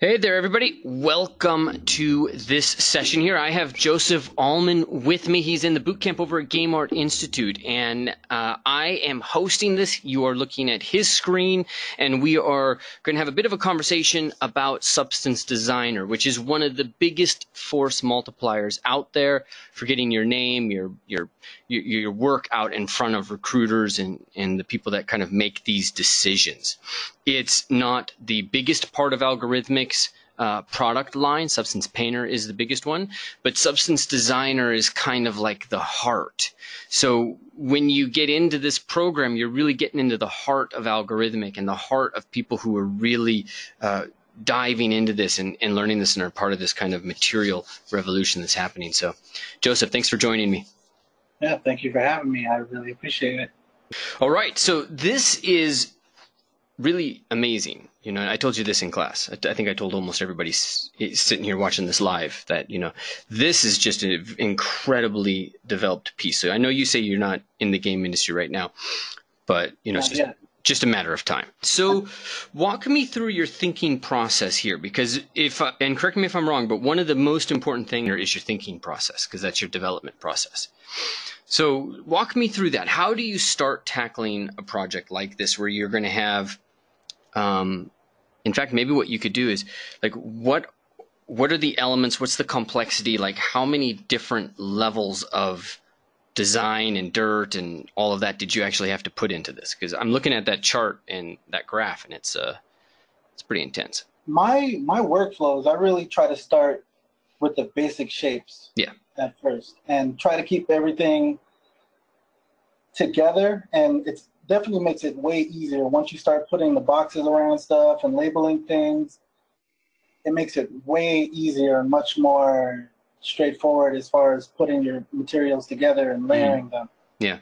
Hey there, everybody. Welcome to this session here. I have Joseph Aleman with me. He's in the boot camp over at Game Art Institute, and I am hosting this. You are looking at his screen, and we are going to have a bit of a conversation about Substance Designer, which is one of the biggest force multipliers out there for getting your name, your work out in front of recruiters and the people that kind of make these decisions. It's not the biggest part of Algorithmic's product line. Substance Painter is the biggest one, but Substance Designer is kind of like the heart. So when you get into this program, you're really getting into the heart of Algorithmic and the heart of people who are really diving into this and learning this and are part of this kind of material revolution that's happening. So, Joseph, thanks for joining me. Yeah, thank you for having me. I really appreciate it. All right, so this is really amazing. You know, I told you this in class. I think I told almost everybody sitting here watching this live that, you know, this is just an incredibly developed piece. So I know you say you're not in the game industry right now, but, you know, it's just a matter of time. So walk me through your thinking process here, because if, and correct me if I'm wrong, but one of the most important things is your thinking process, because that's your development process. So walk me through that. How do you start tackling a project like this where you're going to have in fact, maybe what you could do is like, what are the elements? What's the complexity? Like, how many different levels of design and dirt and all of that did you actually have to put into this? Because I'm looking at that chart and that graph, and it's pretty intense. My workflows, I really try to start with the basic shapes. Yeah. At first, and try to keep everything together, and it's definitely makes it way easier once you start putting the boxes around stuff and labeling things. It makes it way easier and much more straightforward as far as putting your materials together and layering them. Yeah.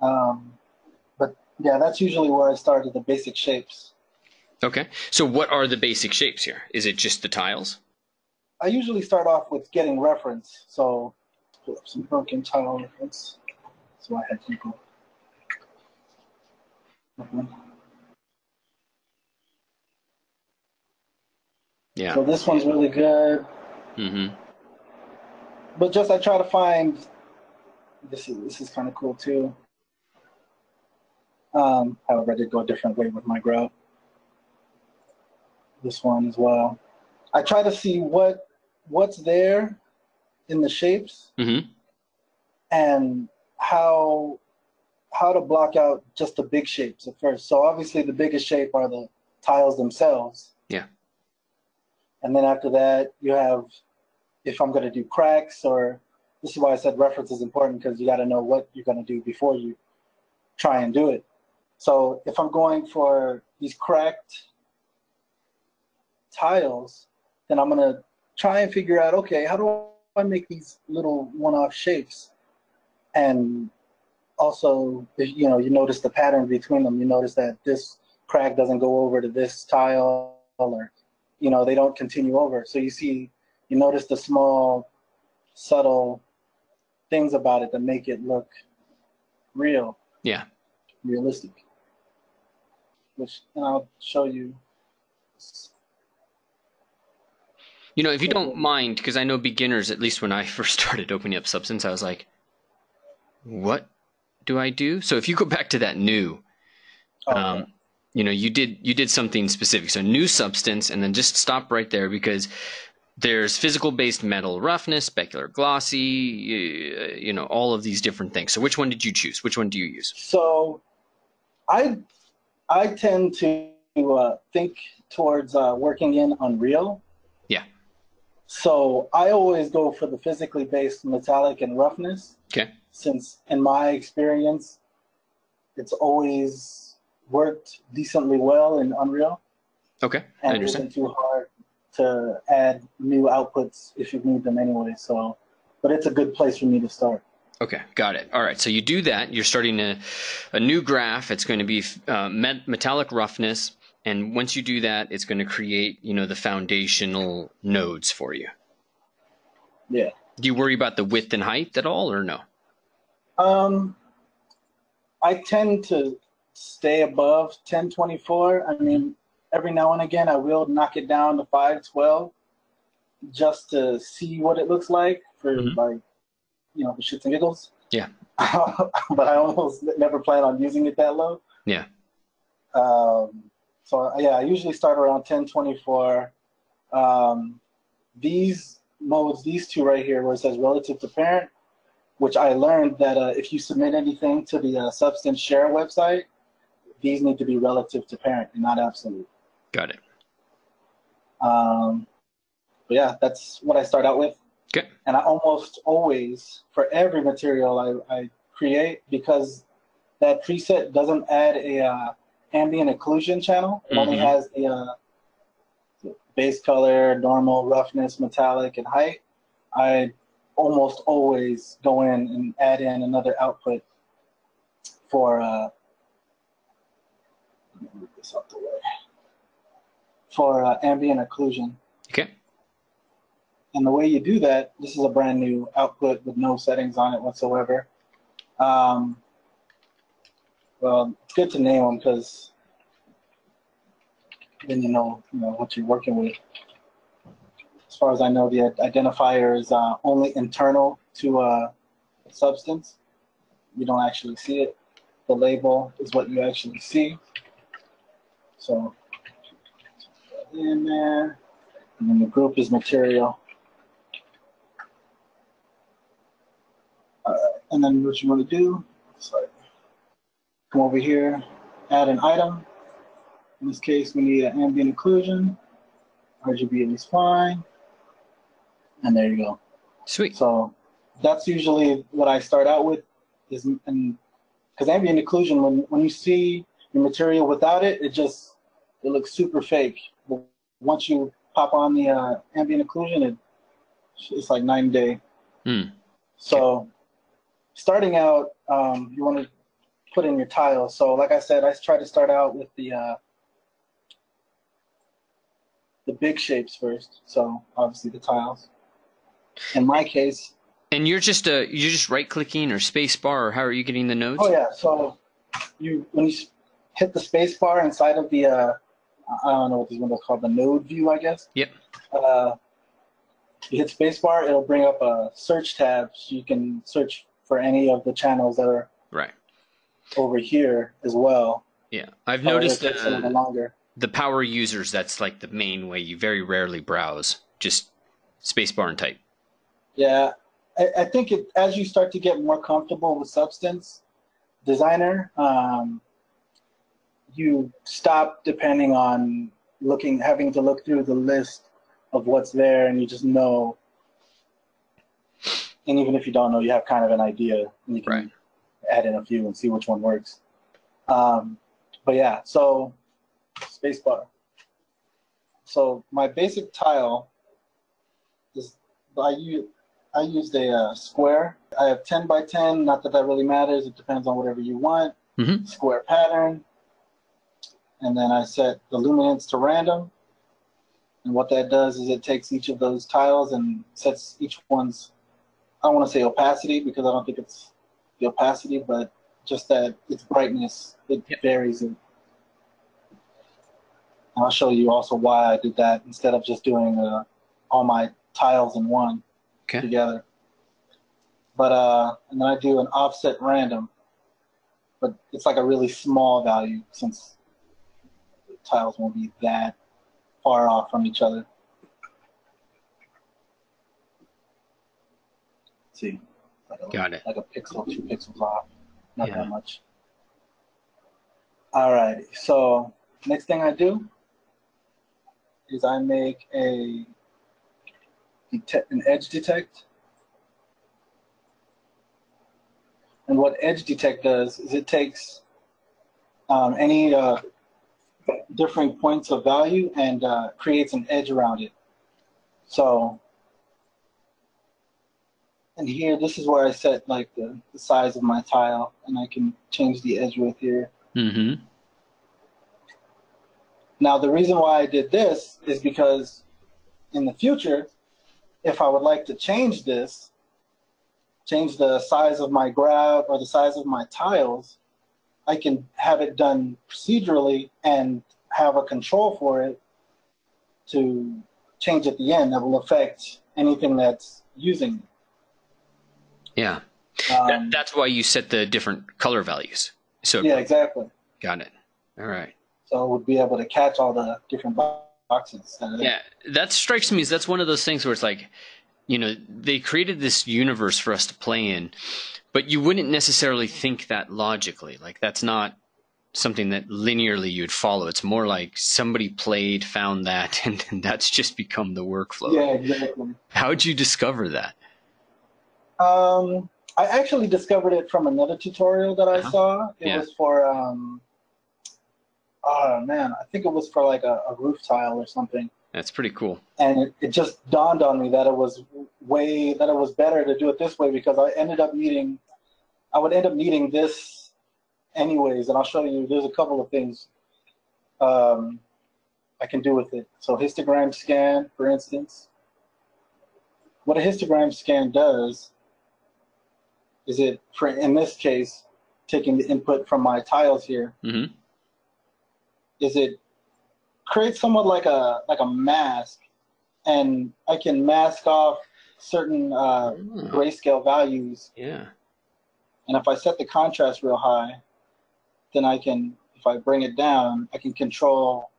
But yeah, that's usually where I started, the basic shapes. Okay. So what are the basic shapes here? Is it just the tiles? I usually start off with getting reference. So pull up some broken tile reference. So I had people. Yeah. So this one's really good. Mm-hmm. But just I try to find, this is kind of cool too. However, I did go a different way with my grow. This one as well. I try to see what's there in the shapes, mm-hmm. and how to block out just the big shapes at first. So obviously the biggest shape are the tiles themselves. Yeah. And then after that, you have, if I'm going to do cracks, or this is why I said reference is important, because you got to know what you're going to do before you try and do it. So if I'm going for these cracked tiles, then I'm going to try and figure out, okay, how do I make these little one-off shapes? And also, you know, you notice the pattern between them. You notice that this crack doesn't go over to this tile, or, you know, they don't continue over. So you see, you notice the small, subtle things about it that make it look real. Yeah. Realistic. Which, and I'll show you. You know, if you don't mind, because I know beginners, at least when I first started opening up Substance, I was like, what do I do? So if you go back to that new, okay. You know, you did something specific. So new substance, and then just stop right there, because there's physical based metal roughness, specular glossy, you know, all of these different things. So which one did you choose? Which one do you use? So I tend to think towards working in Unreal. Yeah. So I always go for the physically based metallic and roughness. Okay. Since in my experience, it's always worked decently well in Unreal. Okay, I understand. And it isn't too hard to add new outputs if you need them anyway. So, but it's a good place for me to start. Okay, got it. All right, so you do that. You're starting a new graph. It's going to be metallic roughness, and once you do that, it's going to create, you know, the foundational nodes for you. Yeah. Do you worry about the width and height at all, or no? I tend to stay above 1024. I mean, every now and again, I will knock it down to 512 just to see what it looks like for like, you know, the shits and giggles. Yeah. But I almost never plan on using it that low. Yeah. So yeah, I usually start around 1024. These modes, these two right here, where it says relative to parent, which I learned that if you submit anything to the Substance Share website, these need to be relative to parent and not absolute. Got it. But yeah, that's what I start out with. Okay. And I almost always, for every material I create, because that preset doesn't add a ambient occlusion channel, it only has the base color, normal, roughness, metallic, and height, I almost always go in and add in another output for let me move this out the way, for ambient occlusion. Okay. And the way you do that, this is a brand new output with no settings on it whatsoever. Well, it's good to name them because then you know what you're working with. As far as I know, the identifier is only internal to a substance. You don't actually see it. The label is what you actually see. So in there, and then the group is material. And then what you want to do is come over here, add an item. In this case, we need an ambient occlusion. RGB is fine. And there you go. Sweet. So that's usually what I start out with, is because ambient occlusion, when you see your material without it, it looks super fake. But once you pop on the ambient occlusion, it's like night and day. Mm. So starting out, you want to put in your tile. So like I said, I try to start out with the big shapes first, so obviously the tiles. In my case, and you're just right clicking or space bar, or how are you getting the nodes? Oh yeah, so when you hit the space bar inside of the I don't know what this window's called, the node view, I guess. Yep. You hit space bar, it'll bring up a search tab, so you can search for any of the channels that are right over here as well. Yeah, I've noticed that the power users, that's like the main way. You very rarely browse, just spacebar and type. Yeah, I think as you start to get more comfortable with Substance Designer, you stop depending on having to look through the list of what's there, and you just know. And even if you don't know, you have kind of an idea, and you can add in a few and see which one works. But yeah, so spacebar. So my basic tile is I used a square. I have 10 by 10. Not that that really matters. It depends on whatever you want. Square pattern, and then I set the luminance to random. And what that does is it takes each of those tiles and sets each one's, I don't want to say opacity because I don't think it's the opacity, but just that its brightness, it varies. And I'll show you also why I did that instead of just doing all my tiles in one together. But and then I do an offset random, but it's like a really small value since the tiles won't be that far off from each other. See, got it. Like a pixel, 2 pixels off, not that much. All right. So next thing I do is I make an edge detect. And what edge detect does is it takes any different points of value and creates an edge around it. So. And here, this is where I set like the size of my tile, and I can change the edge width here. Now, the reason why I did this is because in the future, if I would like to change this, change the size of my grab or the size of my tiles, I can have it done procedurally and have a control for it to change at the end that will affect anything that's using it. Yeah. That's why you set the different color values. So yeah, exactly. Got it. All right. So we'll be able to catch all the different boxes. Yeah, that strikes me as that's one of those things where it's like, you know, they created this universe for us to play in, but you wouldn't necessarily think that logically. Like, that's not something that linearly you'd follow. It's more like somebody played, found that, and that's just become the workflow. Yeah, exactly. How'd you discover that? I actually discovered it from another tutorial that I saw. It was for, oh man, I think it was for like a roof tile or something. That's pretty cool. And it just dawned on me that it was better to do it this way, because I would end up needing this anyways, and I'll show you, there's a couple of things I can do with it. So histogram scan, for instance. What a histogram scan does is it, for, in this case, taking the input from my tiles here, is it create somewhat like a mask, and I can mask off certain grayscale values. Yeah. And if I set the contrast real high, then I can, if I bring it down, I can control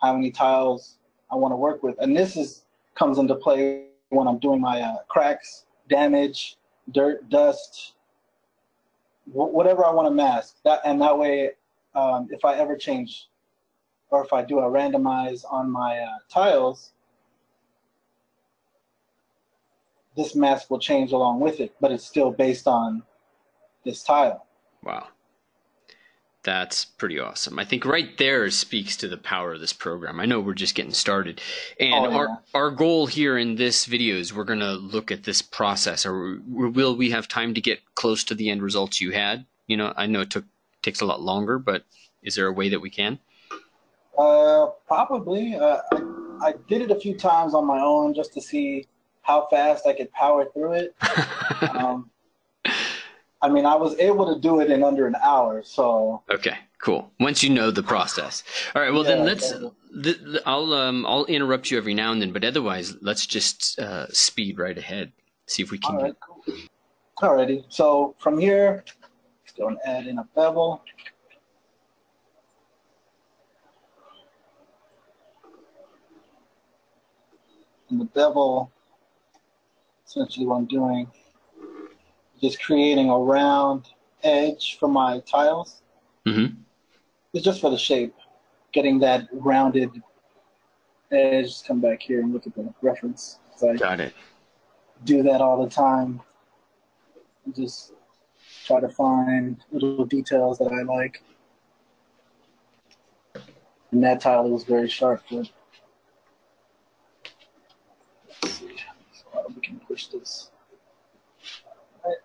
how many tiles I want to work with. And this comes into play when I'm doing my cracks, damage, dirt, dust, whatever I want to mask. And that way, if I ever change, or if I do a randomize on my tiles, this mask will change along with it, but it's still based on this tile. Wow. That's pretty awesome. I think right there speaks to the power of this program. I know we're just getting started. And our goal here in this video is we're going to look at this process. Or will we have time to get close to the end results you had? You know, I know it takes a lot longer, but is there a way that we can? Probably. I did it a few times on my own just to see how fast I could power through it. I mean, I was able to do it in under an hour, so. Okay, cool. Once you know the process. All right, well, yeah, then let's, I'll interrupt you every now and then, but otherwise, let's just speed right ahead, see if we can. All right, cool. All righty. So from here, let's go and add in a bevel. And the bevel, essentially what I'm doing, is creating a round edge for my tiles. It's just for the shape, getting that rounded edge. Just come back here and look at the reference. Got it. Do that all the time. Just try to find little details that I like. And that tile was very sharp. We can push this. Right.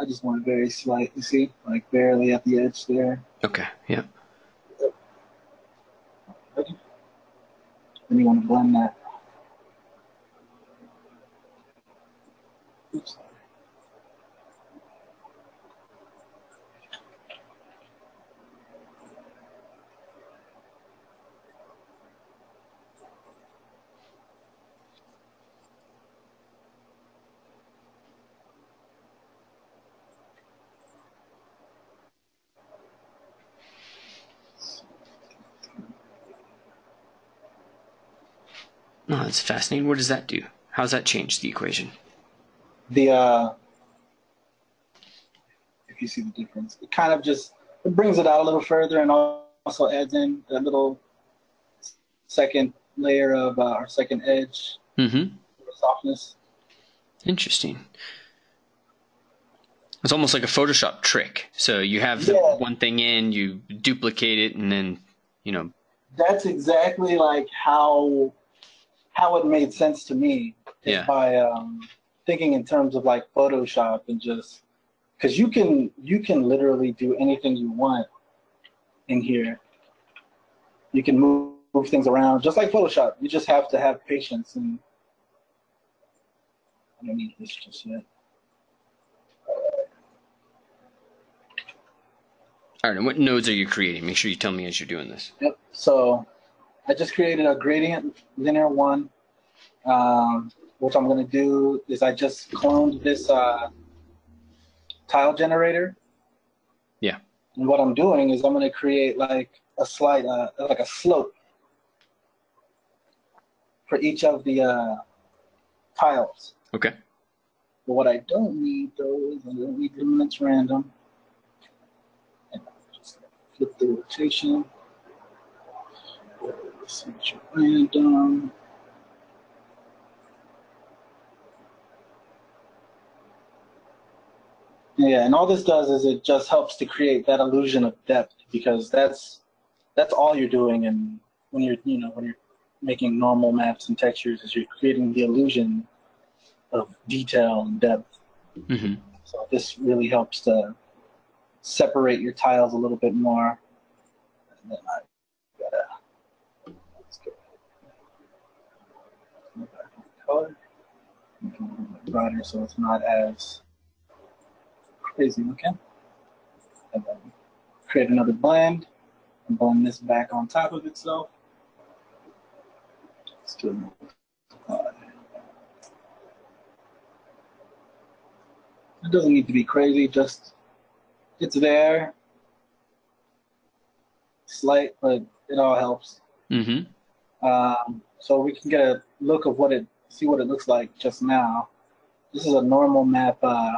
I just want it very slight, you see, like barely at the edge there. Okay, yeah. Okay. Then you want to blend that. Oops. Oh, that's fascinating. What does that do? How does that change the equation? The if you see the difference, it kind of just brings it out a little further, and also adds in that little second layer of our second edge softness. Interesting. It's almost like a Photoshop trick. So you have the one thing in, you duplicate it, and then you know. That's exactly like how it made sense to me is by thinking in terms of like Photoshop, and just because you can literally do anything you want in here. You can move things around just like Photoshop. You just have to have patience. And I don't need this just yet. All right, what nodes are you creating? Make sure you tell me as you're doing this. Yep, so I just created a gradient linear one. What I'm going to do is I just cloned this tile generator. Yeah. And what I'm doing is I'm going to create like a slide, like a slope for each of the tiles. Okay. But what I don't need though is I don't need them, that's random. And I'll just flip the rotation. Random. Yeah, and all this does is it just helps to create that illusion of depth, because that's all you're doing, and when you're when you're making normal maps and textures, is you're creating the illusion of detail and depth. Mm-hmm. So this really helps to separate your tiles a little bit more. And then I gotta go back to the color. Make it a little bit brighter so it's not as crazy looking. And then create another blend and blend this back on top of itself. Let's do it doesn't need to be crazy, just it's there. Slight, but it all helps. Mm-hmm. So we can get a look of what it looks like just now. This is a normal map. I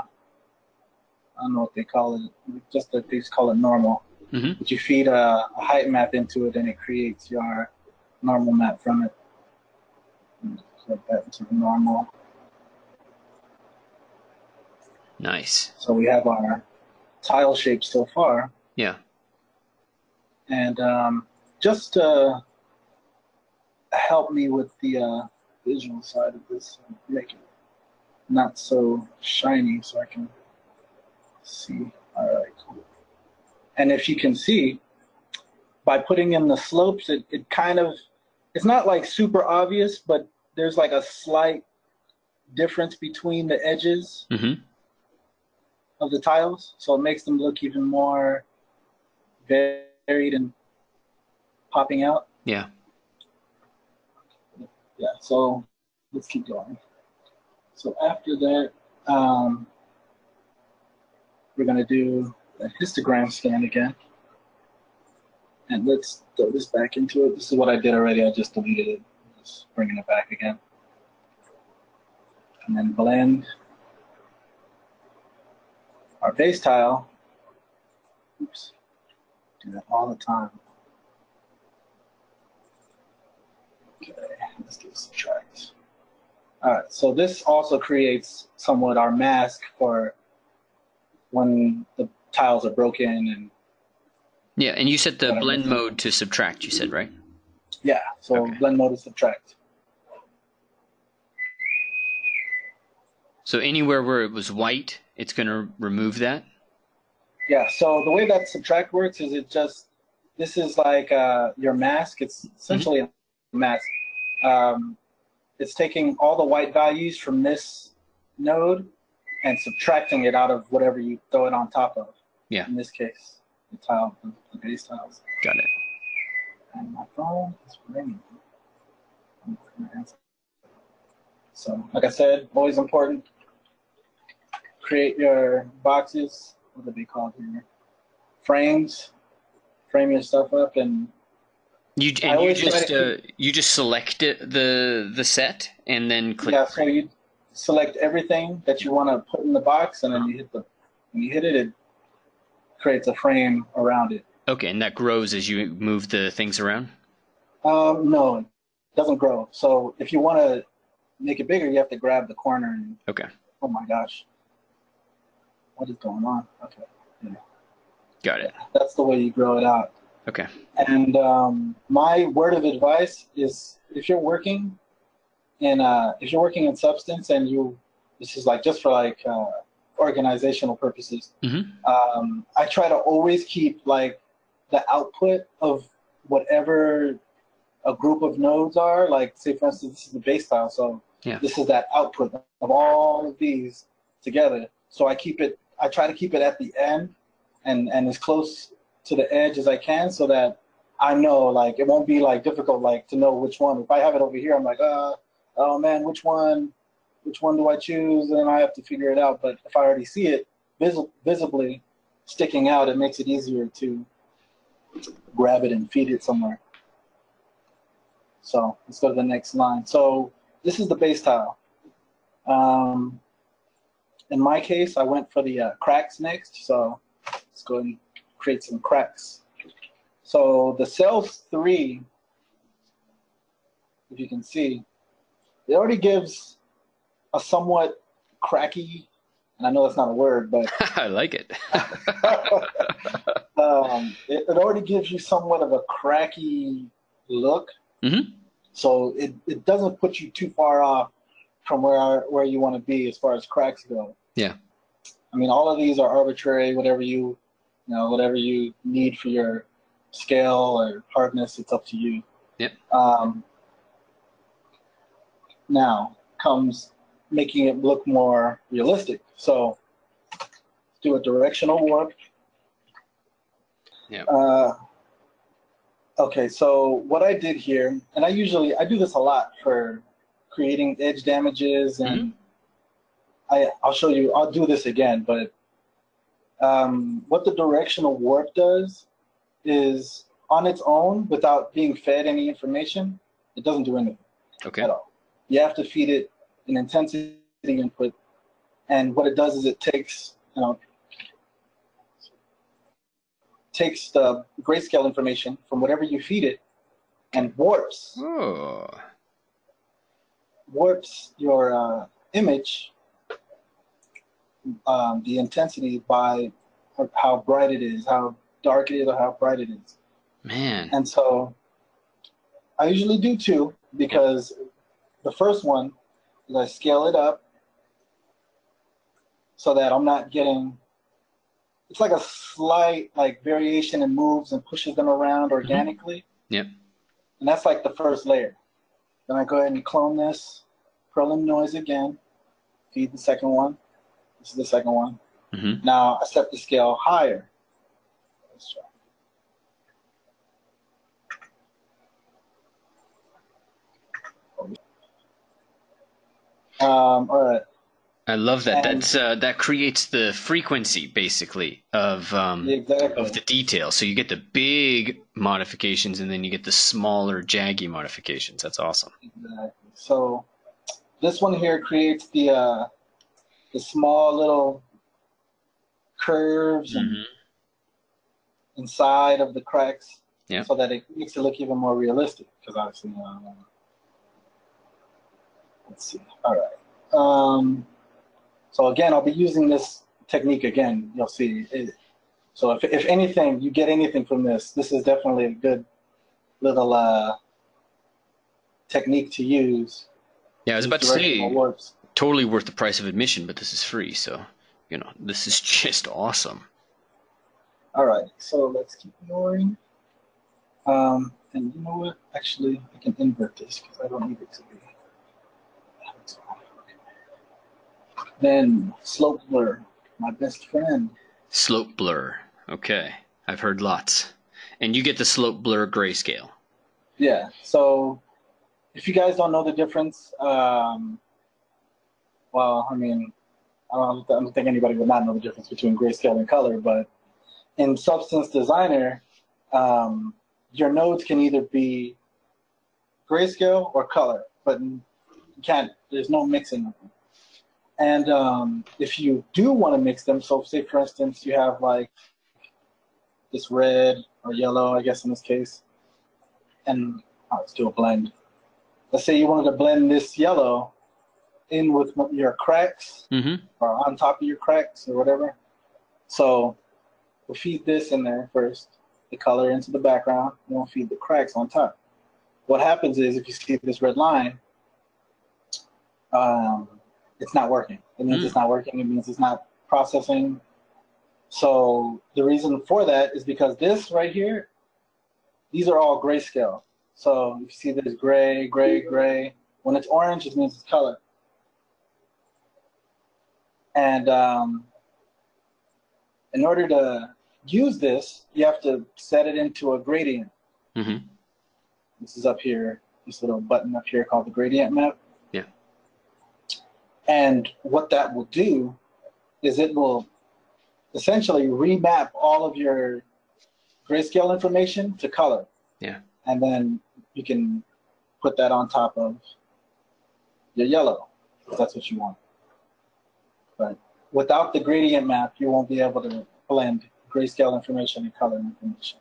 don't know what they call it. Just that they just call it normal. Mm-hmm. But you feed a height map into it, and it creates your normal map from it. Flip that into the normal. Nice. So we have our tile shape so far. Yeah. And just to help me with the visual side of this, make it not so shiny, so I can see. All right, cool. And if you can see, by putting in the slopes, it kind of, it's not like super obvious, but there's like a slight difference between the edges. Mm-hmm. Of the tiles, so it makes them look even more varied and popping out. Yeah. Yeah, so let's keep going. So after that, we're going to do a histogram scan again. And let's throw this back into it. This is what I did already. I just deleted it. Just bringing it back again. And then blend our base tile. Oops, do that all the time. Okay, let's do subtract. All right, so this also creates somewhat our mask for when the tiles are broken and. Yeah, and you set the blend mode to subtract, you said, right? Yeah, so okay. Blend mode is subtract. So anywhere where it was white, it's going to remove that? Yeah, so the way that subtract works is it just, this is like your mask. It's essentially a mask. It's taking all the white values from this node and subtracting it out of whatever you throw it on top of. Yeah. In this case, the tile, the base tiles. Got it. And my phone is ringing. I'm going to answer. So, like I said, always important. Create your boxes, what are they called here? Frames. Frame your stuff up, and you just select it, the set, and then click. Yeah, so you select everything that you want to put in the box, and then you hit it creates a frame around it. Okay, and that grows as you move the things around? No, it doesn't grow. So if you want to make it bigger, you have to grab the corner and okay. Oh my gosh. What is going on? Okay. Yeah. Got it. That's the way you grow it out. Okay. And my word of advice is, if you're working in Substance, and you, this is like just for like organizational purposes. Mm-hmm. I try to always keep like the output of whatever a group of nodes are. Like, say for instance, this is the base tile, so yeah. This is that output of all of these together. So I try to keep it at the end and as close to the edge as I can so that I know, like, it won't be, like, difficult, like, to know which one. If I have it over here, I'm like, oh, man, which one do I choose? And then I have to figure it out. But if I already see it visibly sticking out, it makes it easier to grab it and feed it somewhere. So let's go to the next line. So this is the base tile. In my case, I went for the cracks next. So let's go and create some cracks. So the cells 3, if you can see, it already gives a somewhat cracky, and I know that's not a word, but I like it. it already gives you somewhat of a cracky look. Mm-hmm. So it doesn't put you too far off from where you want to be as far as cracks go. Yeah. I mean, all of these are arbitrary, whatever you need for your scale or hardness, it's up to you. Yep. Now comes making it look more realistic. So do a directional warp. Yeah. Okay, so what I did here, and I do this a lot for creating edge damages, and I'll show you, I'll do this again, but what the directional warp does is on its own, without being fed any information, it doesn't do anything at all. You have to feed it an intensity input, and what it does is it takes, takes the grayscale information from whatever you feed it and warps. Oh. Warps your image, the intensity by how bright it is, how dark it is, or how bright it is. Man. And so I usually do 2 because the first one is I scale it up so that I'm not getting, it's like a slight variation in moves and pushes them around organically. Mm-hmm. Yep. And that's like the first layer. Then I go ahead and clone this, prelim noise again, feed the second one. This is the second one. Mm-hmm. Now I set the scale higher. Let's try. All right. I love that. That's that creates the frequency basically of the detail. So you get the big modifications and then you get the smaller jaggy modifications. That's awesome. Exactly. So this one here creates the small little curves and inside of the cracks, so that it makes it look even more realistic. Because obviously, let's see. All right. So again, I'll be using this technique again, you'll see. So if anything, you get anything from this, this is definitely a good little technique to use. Yeah, I was about to say, totally worth the price of admission, but this is free. So, this is just awesome. All right, so let's keep going. And you know what? Actually, I can invert this because I don't need it to be. Then slope blur, my best friend. Slope blur. Okay. I've heard lots. And you get the slope blur grayscale. Yeah. So if you guys don't know the difference, well, I mean, I don't think anybody would not know the difference between grayscale and color, but in Substance Designer, your nodes can either be grayscale or color, but you can't, there's no mixing of them. And if you do want to mix them, so say, for instance, you have like this red or yellow, I guess in this case, and let's do a blend. Let's say you wanted to blend this yellow in with your cracks or on top of your cracks or whatever. So we'll feed this in there first, the color into the background, and we'll feed the cracks on top. What happens is if you see this red line, it's not working. It means it's not working. It means it's not processing. So the reason for that is because this right here, these are all grayscale. So you see there's gray, gray, gray. When it's orange, it means it's color. And in order to use this, you have to set it into a gradient. Mm-hmm. This is up here, this little button up here called the gradient map. Yeah. And what that will do is it will essentially remap all of your grayscale information to color. Yeah. And then you can put that on top of your yellow, if that's what you want. But without the gradient map, you won't be able to blend grayscale information and color information.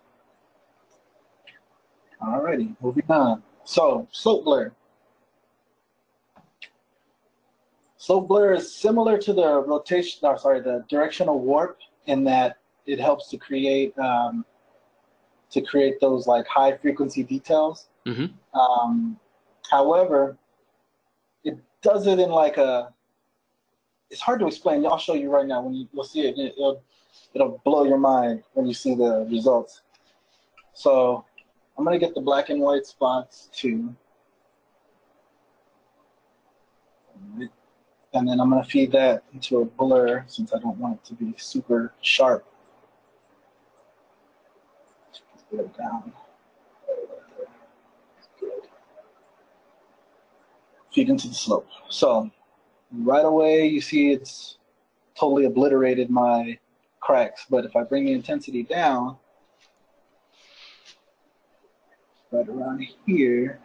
Alrighty, moving on. So, slope blur. Slope blur is similar to the rotation, or sorry, the directional warp, in that it helps to create those like high frequency details. Mm-hmm. However, it does it in like a, it's hard to explain. I'll show you right now. When you'll see it, it'll blow your mind when you see the results. So I'm gonna get the black and white spots too. And then I'm gonna feed that into a blur, since I don't want it to be super sharp. Let's put it down. Good. Feed into the slope. So right away you see it's totally obliterated my cracks, but if I bring the intensity down, right around here,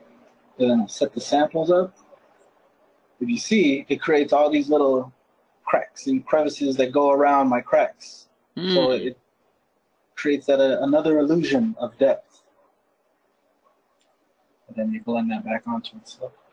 then I'll set the samples up. If you see, it creates all these little cracks and crevices that go around my cracks. Mm. So it creates that another illusion of depth. And then you blend that back onto itself.